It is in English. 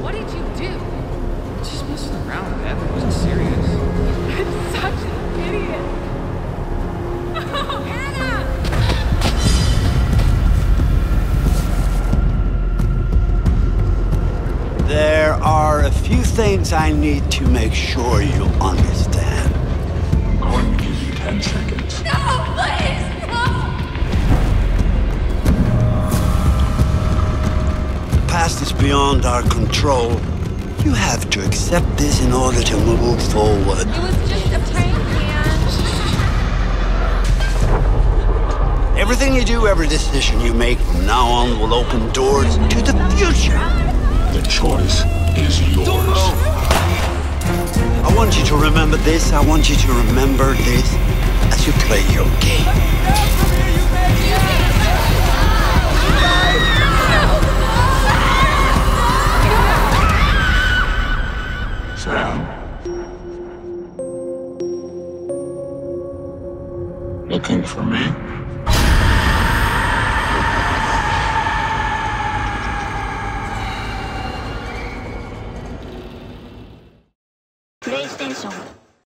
What did you do? Just messing around, Beth. It wasn't serious. You've been such an idiot. Oh, Hannah! There are a few things I need to make sure you understand. I want to give you 10 seconds. No, please! The past is beyond our control. You have to accept this in order to move forward. It was just a prank, man. Everything you do, every decision you make from now on will open doors to the future. The choice is yours. I want you to remember this. I want you to remember this as you play your game. Looking for me? PlayStation.